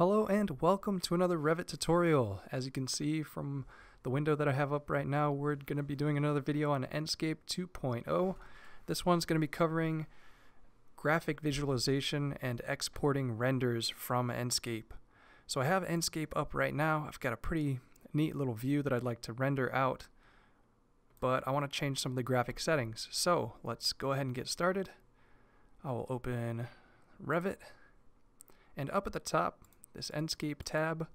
Hello and welcome to another Revit tutorial. As you can see from the window that I have up right now, we're going to be doing another video on Enscape 2.0. This one's going to be covering graphic visualization and exporting renders from Enscape. So I have Enscape up right now. I've got a pretty neat little view that I'd like to render out, but I want to change some of the graphic settings. So let's go ahead and get started. I will open Revit, and up at the top, this Enscape tab,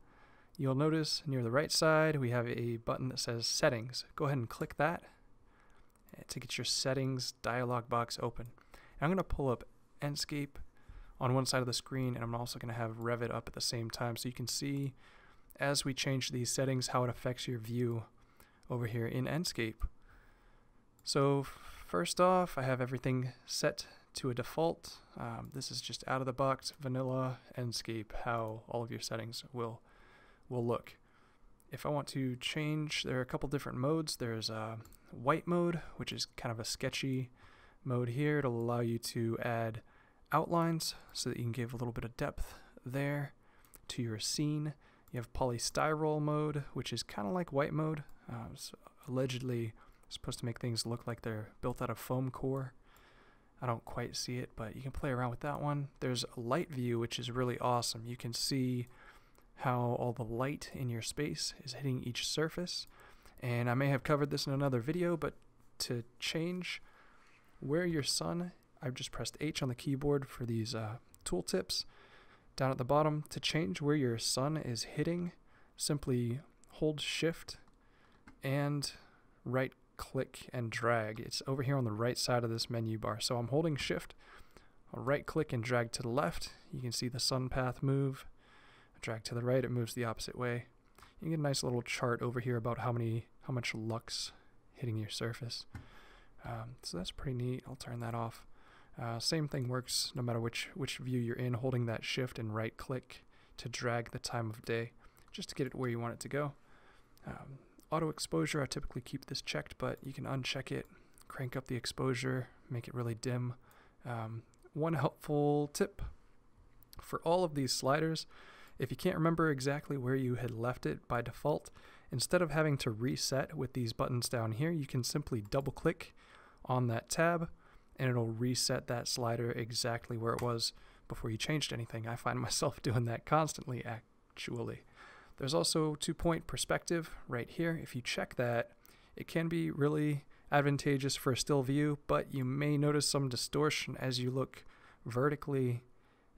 you'll notice near the right side we have a button that says Settings. Go ahead and click that to get your settings dialog box open. And I'm going to pull up Enscape on one side of the screen, and I'm also going to have Revit up at the same time, so you can see as we change these settings how it affects your view over here in Enscape. So first off, I have everything set to a default. This is just out of the box vanilla Enscape, how all of your settings will look. If I want to change, there are a couple different modes. There's a white mode, which is kind of a sketchy mode here. It'll allow you to add outlines so that you can give a little bit of depth there to your scene. You have polystyrol mode, which is kind of like white mode. It's allegedly supposed to make things look like they're built out of foam core. I don't quite see it, but you can play around with that one. There's light view, which is really awesome. You can see how all the light in your space is hitting each surface. And I may have covered this in another video, but to change where your sun, I've just pressed H on the keyboard for these tooltips down at the bottom. To change where your sun is hitting, simply hold Shift and right click and drag. It's over here on the right side of this menu bar. So I'm holding Shift, I'll right click and drag to the left. You can see the sun path move. I drag to the right, it moves the opposite way. You get a nice little chart over here about how much lux hitting your surface. So that's pretty neat. I'll turn that off. Same thing works no matter which view you're in, holding that Shift and right click to drag the time of day just to get it where you want it to go. Auto exposure, I typically keep this checked, but you can uncheck it, crank up the exposure, make it really dim. One helpful tip for all of these sliders, if you can't remember exactly where you had left it by default, instead of having to reset with these buttons down here, you can simply double click on that tab and it'll reset that slider exactly where it was before you changed anything. I find myself doing that constantly, actually. There's also 2-point perspective right here. If you check that, it can be really advantageous for a still view, but you may notice some distortion as you look vertically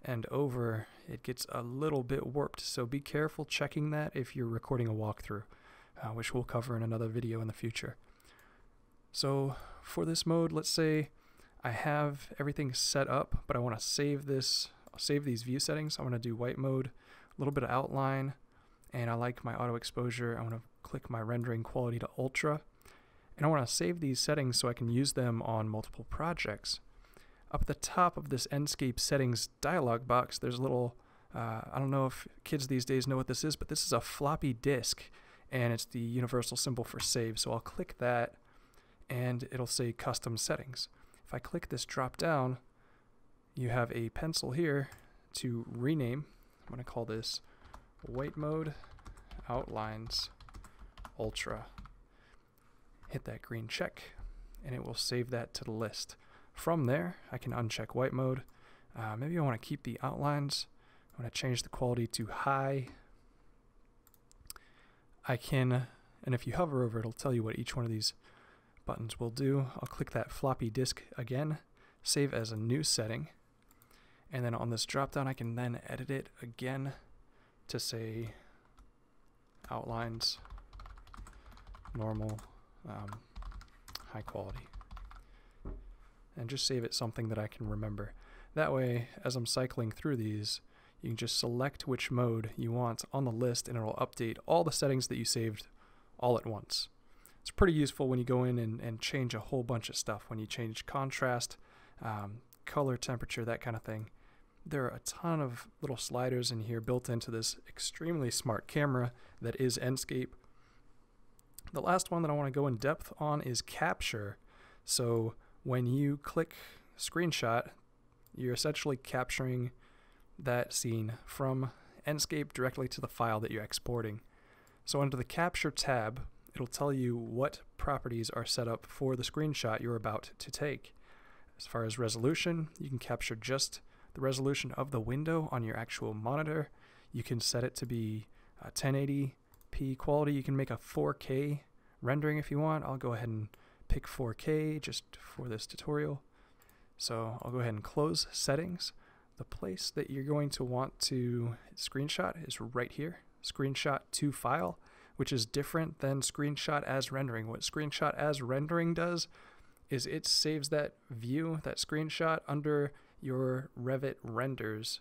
and over. It gets a little bit warped, so be careful checking that if you're recording a walkthrough, which we'll cover in another video in the future. So for this mode, let's say I have everything set up, but I want to save these view settings. I want to do white mode, a little bit of outline, and I like my auto exposure. I want to click my rendering quality to ultra, and I want to save these settings so I can use them on multiple projects. Up at the top of this Enscape settings dialog box, there's a little, I don't know if kids these days know what this is, but this is a floppy disk, and it's the universal symbol for save. So I'll click that and it'll say custom settings. If I click this drop down, you have a pencil here to rename. I'm going to call this white mode, outlines, ultra. Hit that green check and it will save that to the list. From there I can uncheck white mode. Maybe I want to keep the outlines. I want to change the quality to high. I can, and if you hover over, it'll tell you what each one of these buttons will do. I'll click that floppy disk again, save as a new setting, and then on this drop down I can then edit it again to say outlines, normal, high quality, and just save it something that I can remember. That way, as I'm cycling through these, you can just select which mode you want on the list and it'll update all the settings that you saved all at once. It's pretty useful when you go in and change a whole bunch of stuff, when you change contrast, color, temperature, that kind of thing. There are a ton of little sliders in here built into this extremely smart camera that is Enscape. The last one that I want to go in depth on is capture. So when you click screenshot, you're essentially capturing that scene from Enscape directly to the file that you're exporting. So under the Capture tab, it'll tell you what properties are set up for the screenshot you're about to take. As far as resolution, you can capture just the resolution of the window on your actual monitor. You can set it to be 1080p quality. You can make a 4K rendering if you want. I'll go ahead and pick 4K just for this tutorial. So I'll go ahead and close settings. The place that you're going to want to screenshot is right here, screenshot to file, which is different than screenshot as rendering. What screenshot as rendering does is it saves that view, that screenshot, under your Revit renders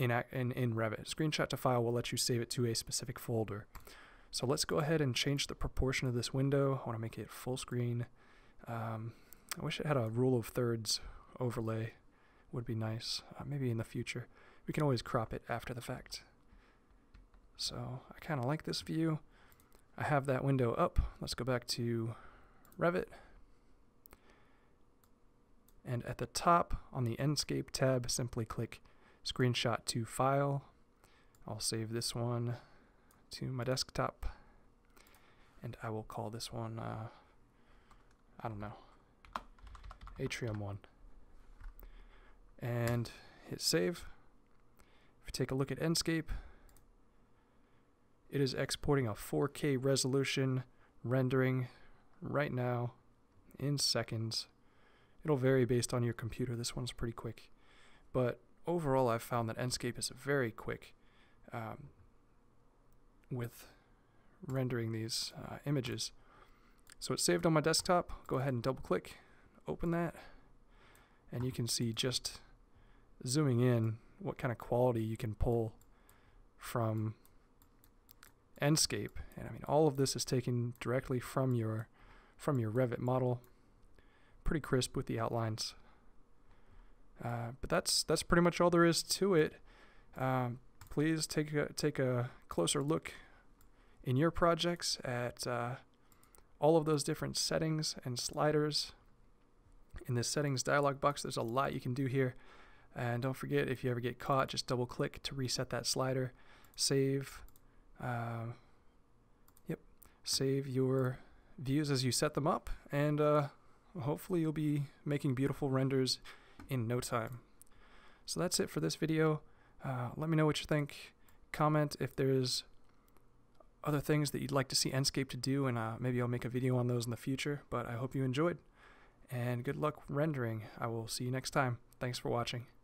in Revit. Screenshot to file will let you save it to a specific folder. So let's go ahead and change the proportion of this window. I want to make it full screen. I wish it had a rule of thirds overlay. Would be nice. Maybe in the future. We can always crop it after the fact. So I kind of like this view. I have that window up. Let's go back to Revit. And at the top on the Enscape tab, simply click Screenshot to File. I'll save this one to my desktop. And I will call this one, I don't know, Atrium 1. And hit Save. If we take a look at Enscape, it is exporting a 4K resolution rendering right now in seconds. It'll vary based on your computer. This one's pretty quick. But overall, I've found that Enscape is very quick with rendering these images. So it's saved on my desktop. Go ahead and double click, open that, and you can see, just zooming in, what kind of quality you can pull from Enscape. And I mean, all of this is taken directly from your Revit model. Pretty crisp with the outlines. But that's pretty much all there is to it. Please take a closer look in your projects at all of those different settings and sliders. In this settings dialog box, there's a lot you can do here. And don't forget, if you ever get caught, just double click to reset that slider. Save. Save your views as you set them up, and hopefully you'll be making beautiful renders in no time. So that's it for this video. Let me know what you think. Comment if there's other things that you'd like to see Enscape to do, and maybe I'll make a video on those in the future. But I hope you enjoyed, and good luck rendering. I will see you next time. Thanks for watching.